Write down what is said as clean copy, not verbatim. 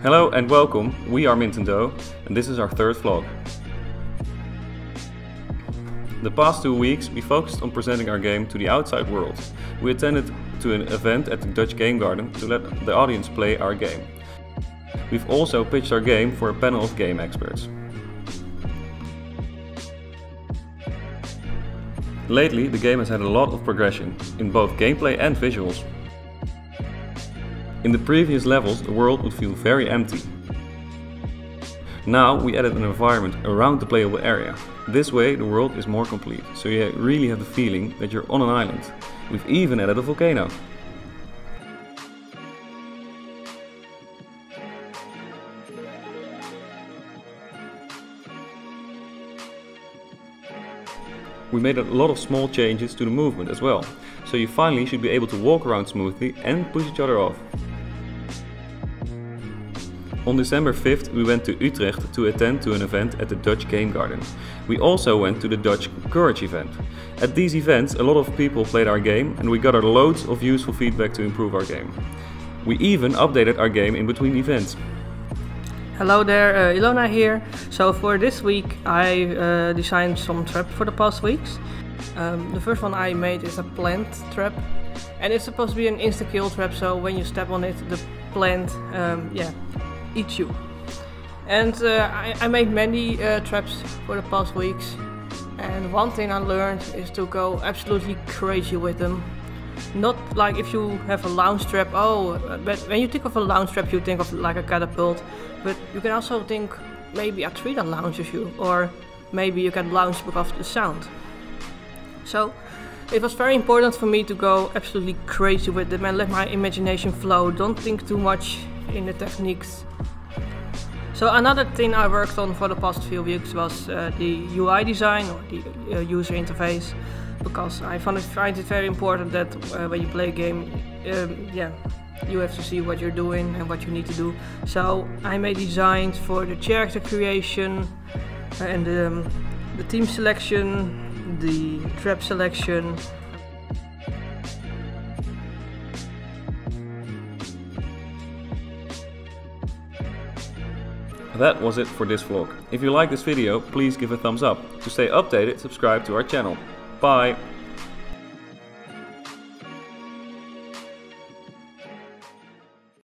Hello and welcome, we are Mint and Dough and this is our third vlog. The past 2 weeks we focused on presenting our game to the outside world. We attended to an event at the Dutch Game Garden to let the audience play our game. We've also pitched our game for a panel of game experts. Lately the game has had a lot of progression, in both gameplay and visuals. In the previous levels the world would feel very empty. Now we added an environment around the playable area. This way the world is more complete, so you really have the feeling that you're on an island. We've even added a volcano. We made a lot of small changes to the movement as well, so you finally should be able to walk around smoothly and push each other off. On December 5th we went to Utrecht to attend to an event at the Dutch Game Garden. We also went to the Dutch Courage event. At these events a lot of people played our game and we gathered loads of useful feedback to improve our game. We even updated our game in between events. Hello there, Ilona here. So for this week I designed some traps for the past weeks. The first one I made is a plant trap. And it's supposed to be an insta-kill trap, so when you step on it the plant eats you. And I made many traps for the past weeks, and one thing I learned is to go absolutely crazy with them. Not like if you have a lounge trap, but when you think of a lounge trap you think of like a catapult, but you can also think maybe a tree that launches you, or maybe you can launch because of the sound. So it was very important for me to go absolutely crazy with them and let my imagination flow, don't think too much in the techniques. So another thing I worked on for the past few weeks was the UI design, or the user interface, because I find it very important that when you play a game you have to see what you're doing and what you need to do. So I made designs for the character creation and the team selection, the trap selection. That was it for this vlog. If you like this video, please give a thumbs up. To stay updated, subscribe to our channel. Bye!